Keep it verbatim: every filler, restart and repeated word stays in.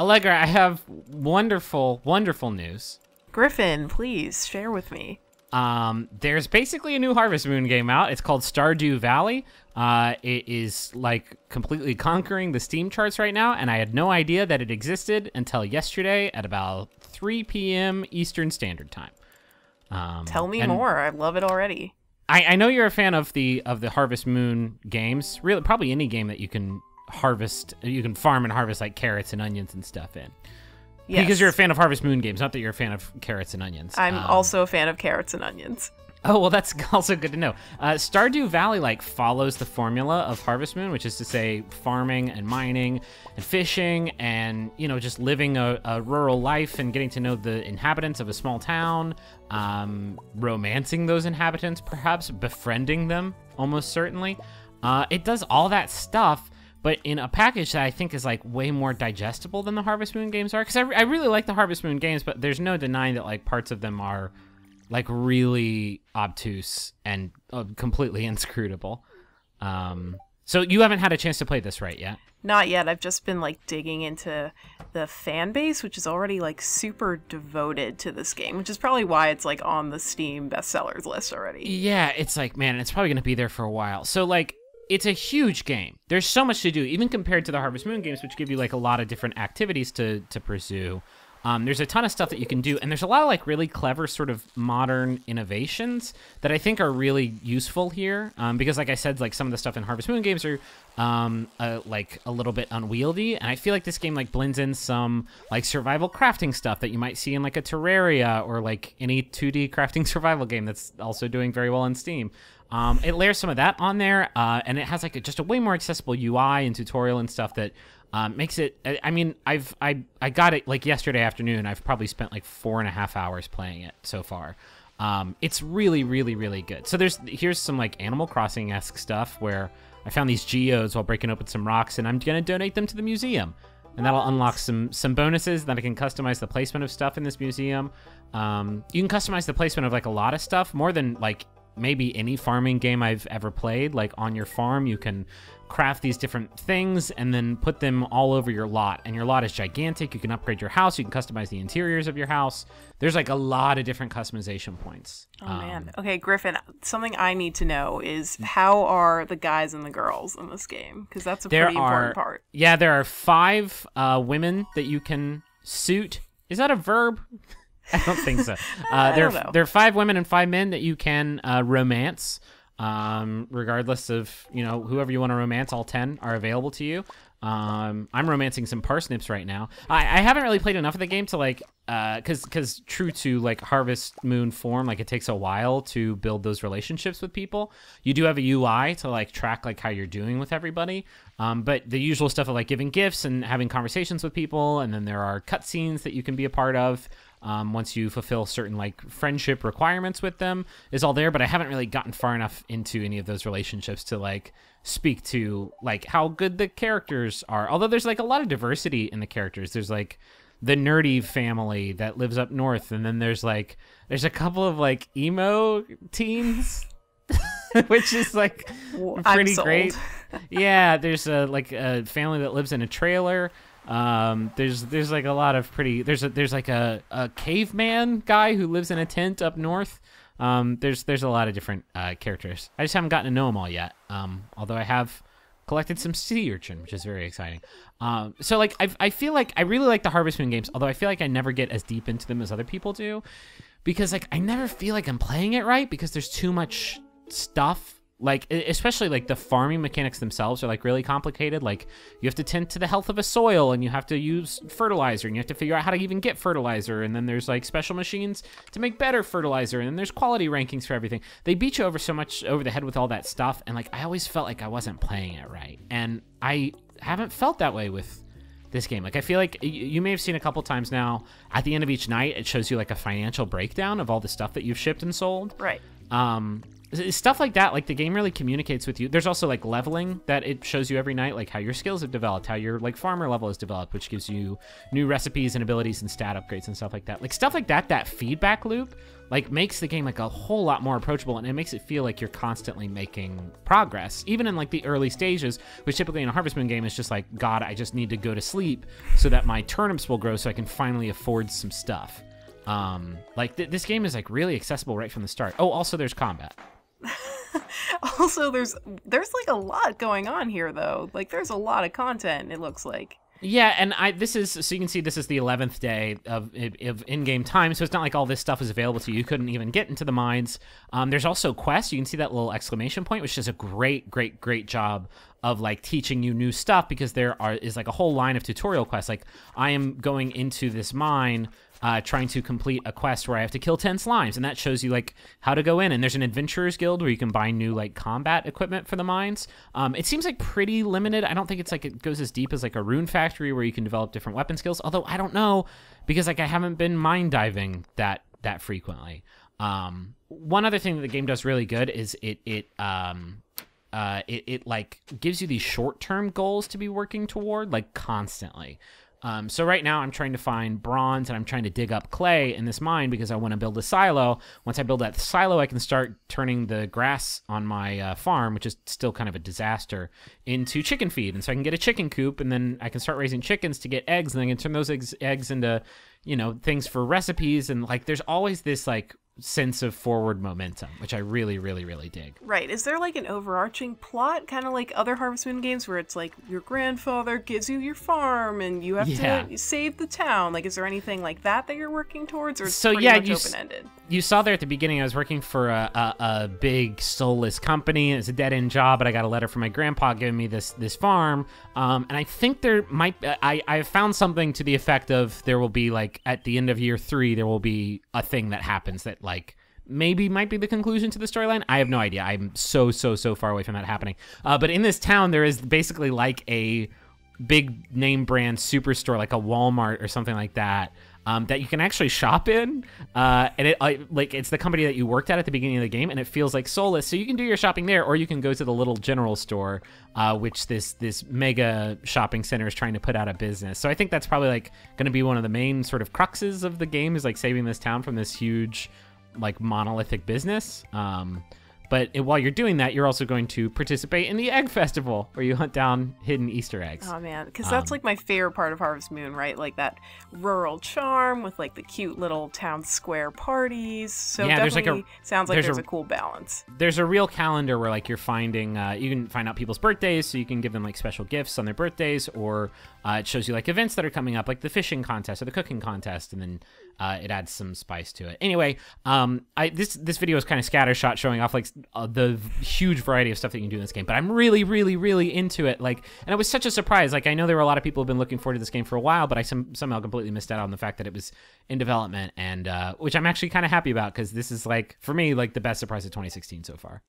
Allegra, I have wonderful, wonderful news. Griffin, please share with me. Um, there's basically a new Harvest Moon game out. It's called Stardew Valley. Uh, it is like completely conquering the Steam charts right now, and I had no idea that it existed until yesterday at about three p m Eastern Standard Time. Um, Tell me more. I love it already. I, I know you're a fan of the of the Harvest Moon games. Really, probably any game that you can harvest, you can farm and harvest like carrots and onions and stuff in. Yes. Because you're a fan of Harvest Moon games, not that you're a fan of carrots and onions. I'm um, also a fan of carrots and onions. Oh, well, that's also good to know. Uh, Stardew Valley, like, follows the formula of Harvest Moon, which is to say farming and mining and fishing and, you know, just living a, a rural life and getting to know the inhabitants of a small town, um, romancing those inhabitants, perhaps befriending them, almost certainly. Uh, it does all that stuff, but in a package that I think is, like, way more digestible than the Harvest Moon games are. Because I, I really like the Harvest Moon games, but there's no denying that, like, parts of them are, like, really obtuse and uh, completely inscrutable. Um, so you haven't had a chance to play this right yet? Not yet. I've just been, like, digging into the fan base, which is already, like, super devoted to this game, which is probably why it's, like, on the Steam bestsellers list already. Yeah, it's like, man, it's probably going to be there for a while. So, like, it's a huge game. There's so much to do, even compared to the Harvest Moon games, which give you like a lot of different activities to to pursue. Um, there's a ton of stuff that you can do, and there's a lot of like really clever sort of modern innovations that I think are really useful here. Um, because like I said, like some of the stuff in Harvest Moon games are um, uh, like a little bit unwieldy, and I feel like this game like blends in some like survival crafting stuff that you might see in like a Terraria or like any two D crafting survival game that's also doing very well on Steam. Um, it layers some of that on there, uh, and it has like a, just a way more accessible U I and tutorial and stuff that um, makes it. I, I mean, I've I I got it like yesterday afternoon. I've probably spent like four and a half hours playing it so far. Um, it's really, really, really good. So there's here's some like Animal Crossing-esque stuff where I found these geodes while breaking open some rocks, and I'm gonna donate them to the museum, and that'll unlock some some bonuses that I can customize the placement of stuff in this museum. Um, you can customize the placement of like a lot of stuff, more than like maybe any farming game I've ever played. Like on your farm, you can craft these different things and then put them all over your lot. And your lot is gigantic. You can upgrade your house. You can customize the interiors of your house. There's like a lot of different customization points. Oh, um, man. Okay, Griffin, something I need to know is how are the guys and the girls in this game? Because that's a pretty are, important part. Yeah, there are five uh, women that you can suit. Is that a verb? I don't think so. Uh, there, are, there are five women and five men that you can uh, romance, um, regardless of, you know, whoever you want to romance. All ten are available to you. Um, I'm romancing some parsnips right now. I, I haven't really played enough of the game to like, because uh, because true to like Harvest Moon form, like it takes a while to build those relationships with people. You do have a U I to like track like how you're doing with everybody, um, but the usual stuff of like giving gifts and having conversations with people, and then there are cutscenes that you can be a part of. Um, once you fulfill certain like friendship requirements with them is all there, but I haven't really gotten far enough into any of those relationships to like speak to like how good the characters are. Although there's like a lot of diversity in the characters. There's like the nerdy family that lives up north, and then there's like there's a couple of like emo teens, which is like pretty great. Yeah, there's a like a family that lives in a trailer. Um, there's, there's like a lot of pretty, there's a, there's like a, a caveman guy who lives in a tent up north. Um, there's, there's a lot of different, uh, characters. I just haven't gotten to know them all yet. Um, although I have collected some sea urchin, which is very exciting. Um, so like, I, I feel like I really like the Harvest Moon games, although I feel like I never get as deep into them as other people do, because like, I never feel like I'm playing it right because there's too much stuff. Like, especially, like, the farming mechanics themselves are, like, really complicated. Like, you have to tend to the health of a soil, and you have to use fertilizer, and you have to figure out how to even get fertilizer, and then there's, like, special machines to make better fertilizer, and then there's quality rankings for everything. They beat you over so much over the head with all that stuff, and, like, I always felt like I wasn't playing it right. And I haven't felt that way with this game. Like, I feel like you may have seen a couple times now, at the end of each night, it shows you, like, a financial breakdown of all the stuff that you've shipped and sold. Right. Um... stuff like that. Like, the game really communicates with you. There's also like leveling that it shows you every night, like how your skills have developed, how your like farmer level has developed, which gives you new recipes and abilities and stat upgrades and stuff like that. Like stuff like that, that feedback loop, like makes the game like a whole lot more approachable, and it makes it feel like you're constantly making progress, even in like the early stages, which typically in a Harvest Moon game is just like, God, I just need to go to sleep so that my turnips will grow so I can finally afford some stuff. Um, like th this game is like really accessible right from the start. Oh, also there's combat. Also, there's there's like a lot going on here, though. Like, there's a lot of content, it looks like. Yeah, and I this is, so you can see this is the eleventh day of, of in-game time, so it's not like all this stuff is available to you. You couldn't even get into the mines. Um, there's also quests. You can see that little exclamation point, which does a great, great, great job of like teaching you new stuff, because there are is like a whole line of tutorial quests. Like, I am going into this mine, Uh, trying to complete a quest where I have to kill ten slimes, and that shows you like how to go in. And there's an Adventurer's Guild where you can buy new like combat equipment for the mines. Um, it seems like pretty limited. I don't think it's like it goes as deep as like a Rune Factory where you can develop different weapon skills. Although I don't know, because like I haven't been mine diving that that frequently. Um, one other thing that the game does really good is it it um, uh, it, it like gives you these short-term goals to be working toward like constantly. Um, so right now I'm trying to find bronze, and I'm trying to dig up clay in this mine because I want to build a silo. Once I build that silo, I can start turning the grass on my uh, farm, which is still kind of a disaster, into chicken feed. And so I can get a chicken coop, and then I can start raising chickens to get eggs, and then I can turn those eggs, eggs into, you know, things for recipes. And like, there's always this like sense of forward momentum, which I really, really, really dig. Right. Is there like an overarching plot, kind of like other Harvest Moon games, where it's like your grandfather gives you your farm and you have yeah. to save the town? Like, is there anything like that that you're working towards, or it's so pretty yeah, much open-ended? You saw there at the beginning, I was working for a, a, a big soulless company. It was a dead-end job, but I got a letter from my grandpa giving me this this farm. Um, and I think there might I I found something to the effect of, there will be like at the end of year three, there will be a thing that happens that like maybe might be the conclusion to the storyline. I have no idea. I'm so, so, so far away from that happening. Uh, but in this town, there is basically like a big name brand superstore, like a Walmart or something like that, um, that you can actually shop in. Uh, and it I, like it's the company that you worked at at the beginning of the game, and it feels like soulless. So you can do your shopping there, or you can go to the little general store, uh, which this this mega shopping center is trying to put out of business. So I think that's probably like going to be one of the main sort of cruxes of the game, is like saving this town from this huge like monolithic business. Um, but it, while you're doing that, you're also going to participate in the egg festival, where you hunt down hidden Easter eggs. Oh man, because that's um, like my favorite part of Harvest Moon, right? Like that rural charm with like the cute little town square parties. So yeah, definitely there's like a, sounds like there's, there's a, a cool balance. There's a real calendar where like you're finding, uh, you can find out people's birthdays, so you can give them like special gifts on their birthdays, or uh, it shows you like events that are coming up, like the fishing contest or the cooking contest, and then Uh, it adds some spice to it. Anyway, um, I, this this video is kind of scattershot, showing off like uh, the huge variety of stuff that you can do in this game. But I'm really, really, really into it. Like, and it was such a surprise. Like, I know there were a lot of people who've been looking forward to this game for a while, but I some, somehow completely missed out on the fact that it was in development, and uh, which I'm actually kind of happy about, because this is like, for me, like the best surprise of twenty sixteen so far.